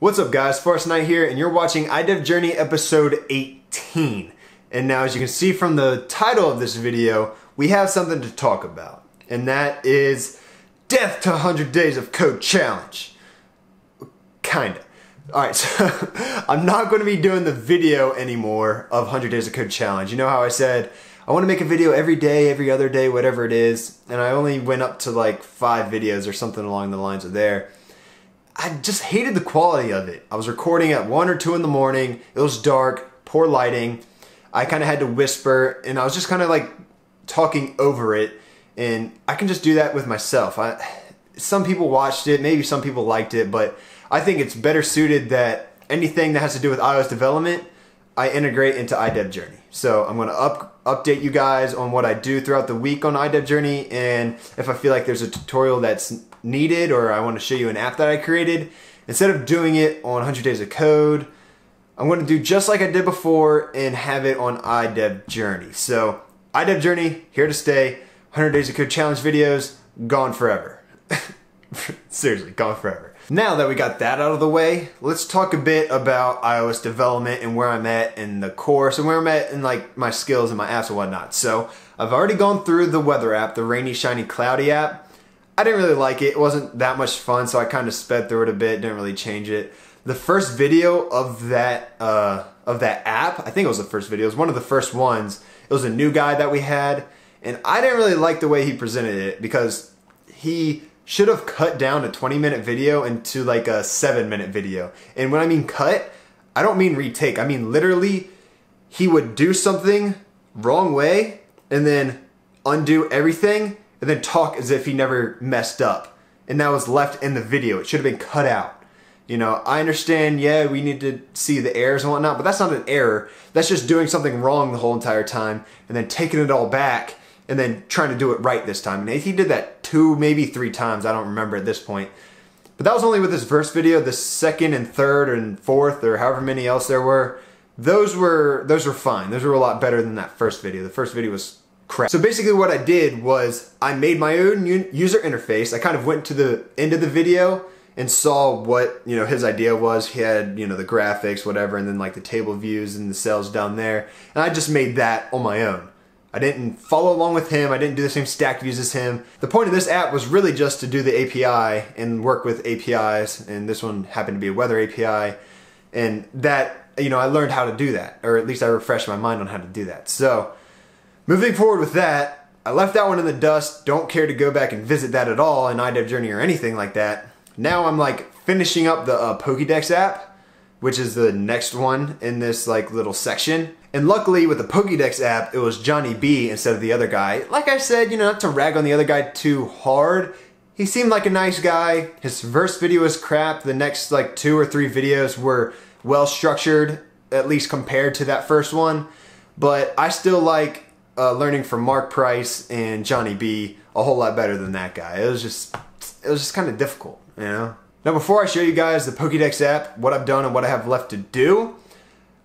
What's up guys, Forrest Knight here, and you're watching iDev Journey episode 18. And now as you can see from the title of this video, we have something to talk about. And that is Death to 100 Days of Code Challenge. Kinda. Alright, so I'm not going to be doing the video anymore of 100 Days of Code Challenge. You know how I said, I want to make a video every day, every other day, whatever it is. And I only went up to like 5 videos or something along the lines of there. I just hated the quality of it. I was recording at 1 or 2 in the morning, it was dark, poor lighting, I kind of had to whisper, and I was just kind of like talking over it, and I can just do that with myself. Some people watched it, maybe some people liked it, but I think it's better suited that anything that has to do with iOS development, I integrate into iDev Journey. So I'm going to update you guys on what I do throughout the week on iDev Journey, and if I feel like there's a tutorial that's needed or I want to show you an app that I created, instead of doing it on 100 Days of Code, I'm going to do just like I did before and have it on iDev Journey. So iDev Journey, here to stay. 100 Days of Code Challenge videos, gone forever. Seriously, gone forever. Now that we got that out of the way, let's talk a bit about iOS development and where I'm at in the course and where I'm at in like my skills and my apps and whatnot. So I've already gone through the weather app, the rainy, shiny, cloudy app. I didn't really like it. It wasn't that much fun, so I kind of sped through it a bit, didn't really change it. The first video of that app, I think it was the first video, it was one of the first ones. It was a new guy that we had, and I didn't really like the way he presented it because he should have cut down a 20-minute video into like a 7-minute video. And when I mean cut, I don't mean retake. I mean literally he would do something wrong way and then undo everything and then talk as if he never messed up. And that was left in the video. It should have been cut out. You know, I understand, yeah, we need to see the errors and whatnot, but that's not an error. That's just doing something wrong the whole entire time and then taking it all back and then trying to do it right this time. And if he did that 2, maybe 3 times, I don't remember at this point. But that was only with his first video. The second and third and fourth or however many else there were, those were fine. Those were a lot better than that first video. The first video was crap. So basically what I did was I made my own user interface. I kind of went to the end of the video and saw what, you know, his idea was. He had, you know, the graphics, whatever, and then like the table views and the cells down there. And I just made that on my own. I didn't follow along with him. I didn't do the same stack views as him. The point of this app was really just to do the API and work with APIs. And this one happened to be a weather API. And that, you know, I learned how to do that, or at least I refreshed my mind on how to do that. So moving forward with that, I left that one in the dust, don't care to go back and visit that at all in iDev Journey or anything like that. Now I'm like finishing up the Pokédex app, which is the next one in this like little section. And luckily with the Pokédex app, it was Johnny B instead of the other guy. Like I said, you know, not to rag on the other guy too hard. He seemed like a nice guy. His first video was crap. The next like 2 or 3 videos were well structured, at least compared to that first one. But I still like learning from Mark Price and Johnny B a whole lot better than that guy. It was just kind of difficult, you know? Now before I show you guys the Pokédex app, what I've done and what I have left to do,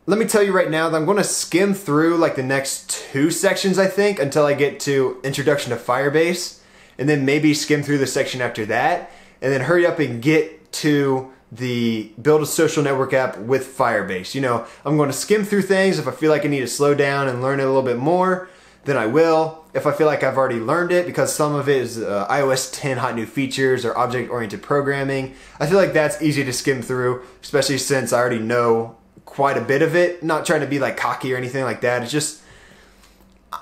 let me tell you right now that I'm going to skim through like the next 2 sections, I think, until I get to Introduction to Firebase, and then maybe skim through the section after that, and then hurry up and get to the build a social network app with Firebase. You know, I'm going to skim through things. If I feel like I need to slow down and learn it a little bit more, then I will. If I feel like I've already learned it, because some of it is iOS 10 hot new features or object-oriented programming, I feel like that's easy to skim through, especially since I already know quite a bit of it. Not trying to be like cocky or anything like that. It's just,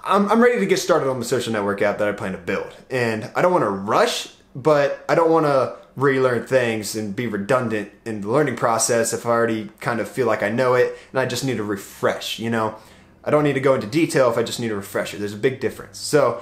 I'm ready to get started on the social network app that I plan to build. And I don't want to rush, but I don't want to relearn things and be redundant in the learning process if I already kind of feel like I know it and I just need to refresh, you know? I don't need to go into detail if I just need a refresher. There's a big difference. So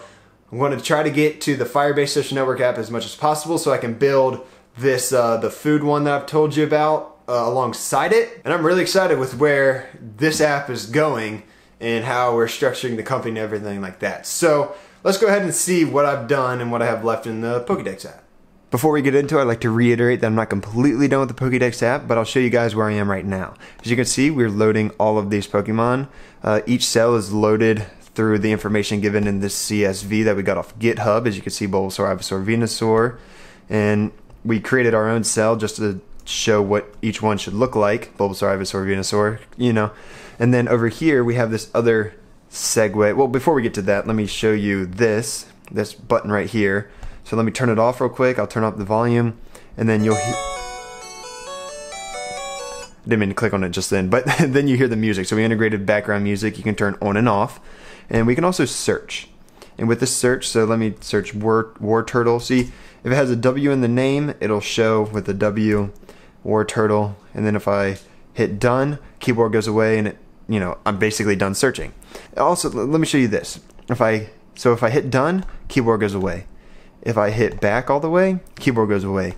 I'm going to try to get to the Firebase social network app as much as possible so I can build this, the food one that I've told you about alongside it. And I'm really excited with where this app is going and how we're structuring the company and everything like that. So let's go ahead and see what I've done and what I have left in the Pokédex app. Before we get into it, I'd like to reiterate that I'm not completely done with the Pokédex app, but I'll show you guys where I am right now. As you can see, we're loading all of these Pokemon. Each cell is loaded through the information given in this CSV that we got off GitHub. As you can see, Bulbasaur, Ivysaur, Venusaur. And we created our own cell just to show what each one should look like, Bulbasaur, Ivysaur, Venusaur, you know. And then over here we have this other segue. Well, before we get to that, let me show you this button right here. So let me turn it off real quick. I'll turn up the volume, and then you'll hear... Didn't mean to click on it just then, but then you hear the music. So we integrated background music. You can turn on and off, and we can also search. And with the search, so let me search Wartortle. See, if it has a W in the name, it'll show with the W, Wartortle. And then if I hit done, keyboard goes away, and it, you know, I'm basically done searching. Also, let me show you this. If I hit done, keyboard goes away. If I hit back all the way, keyboard goes away.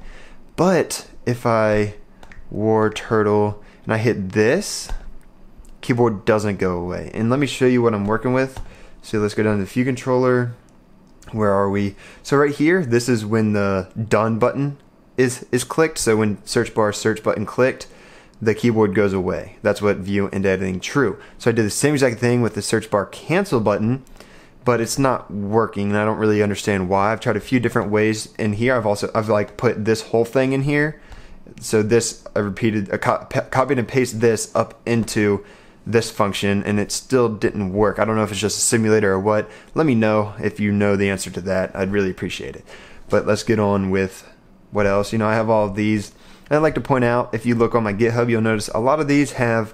But if I Wartortle and I hit this, keyboard doesn't go away. And let me show you what I'm working with. So let's go down to the view controller. Where are we? So right here, this is when the done button is clicked. So when search bar, search button clicked, the keyboard goes away. That's what view and editing true. So I did the same exact thing with the search bar cancel button, but it's not working, and I don't really understand why. I've tried a few different ways in here. I've like put this whole thing in here. So this, I repeated, copied and pasted this up into this function, and it still didn't work. I don't know if it's just a simulator or what. Let me know if you know the answer to that. I'd really appreciate it. But let's get on with what else. You know, I have all of these. And I'd like to point out, if you look on my GitHub, you'll notice a lot of these have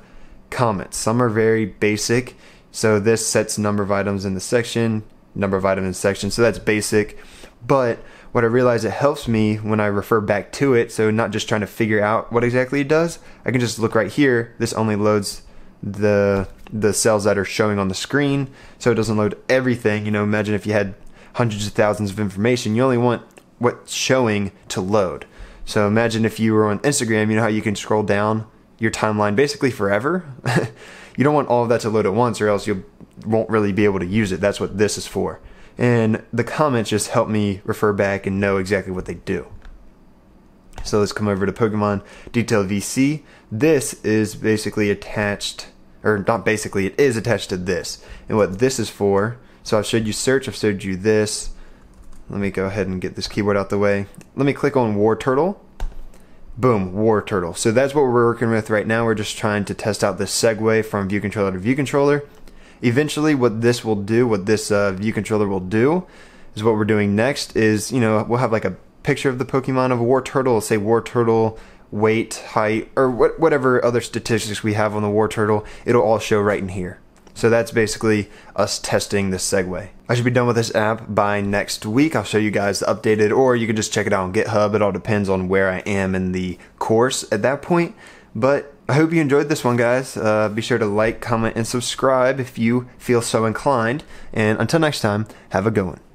comments. Some are very basic. So this sets number of items in the section, number of items in the section. So that's basic. But what I realize, it helps me when I refer back to it. So not just trying to figure out what exactly it does. I can just look right here. This only loads the cells that are showing on the screen, so it doesn't load everything. You know, imagine if you had hundreds of thousands of information, you only want what's showing to load. So imagine if you were on Instagram, you know how you can scroll down your timeline basically forever? You don't want all of that to load at once, or else you won't really be able to use it. That's what this is for. And the comments just help me refer back and know exactly what they do. So let's come over to Pokemon Detail VC. This is basically attached, or not basically, it is attached to this. And what this is for, so I've showed you search, I've showed you this. Let me go ahead and get this keyboard out the way. Let me click on Wartortle. Boom, Wartortle. So that's what we're working with right now. We're just trying to test out this segue from view controller to view controller. Eventually what this will do, what this view controller will do, is what we're doing next is, you know, we'll have like a picture of the Pokemon of Wartortle, say Wartortle weight, height, or whatever other statistics we have on the Wartortle, it'll all show right in here. So that's basically us testing this segue. I should be done with this app by next week. I'll show you guys the updated, or you can just check it out on GitHub. It all depends on where I am in the course at that point. But I hope you enjoyed this one, guys. Be sure to like, comment, and subscribe if you feel so inclined. And until next time, have a good one.